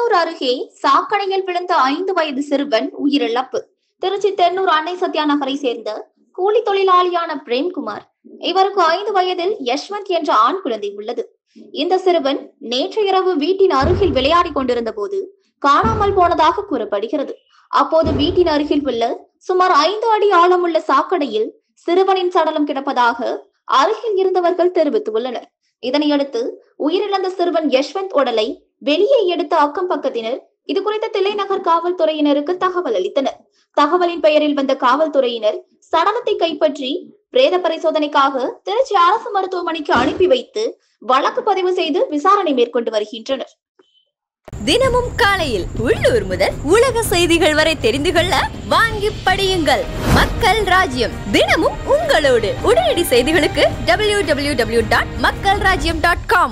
தென்னூர் அருகே சாக்கடையில் விழுந்த 5 வயது சிறுவன் உயிரிழப்பு. திருச்சி தென்னூர் அன்னை சத்யா நகரை சேர்ந்த கூலி தொழிலாளியான பிரேம்குமார். இவருக்கு 5 வயதில் யஷ்வந்த் என்ற ஆண் குழந்தை உள்ளது. இந்த சிறுவன் நேற்று இரவு வீட்டின் அருகில் விளையாடி கொண்டிருந்த போது காணாமல் போனதாக கூறப்படுகிறது. அப்போது வீட்டின் அருகில் உள்ள சுமார் 5 அடி ஆழமுள்ள சாக்கடையில் சிறுவனின் சடலம் கிடப்பதாக அருகில் இருந்தவர்கள் தெரிவித்துள்ளனர். இதனையடுத்து உயிரிழந்த சிறுவன் யஷ்வந்த் உடலை வெளியே எடுத்த அக்கம் பக்கத்தினர் இது குறித்த தில்லைநகர் காவல்துறையினருக்கு தகவல் அளித்தனர். தகவலின் பெயரில் வந்த காவல்துறையினர் சடலத்தை கைப்பற்றி பிரேத பரிசோதனைக்காக திருச்சி அரசு மருத்துவமனைக்கு அனுப்பி வைத்து வழக்கு பதிவு செய்து விசாரணை மேற்கொண்டு வருகின்றனர். தினமும் காலையில் உள்ளூர் முதல் உலக செய்திகள் வரை தெரிந்து கொள்ள வாங்கி படியுங்கள். மக்கள் ராஜ்யம் தினமும் உங்களோடு. உடனடி செய்திகளுக்கு www.மக்கள்ராஜ்யம்.com.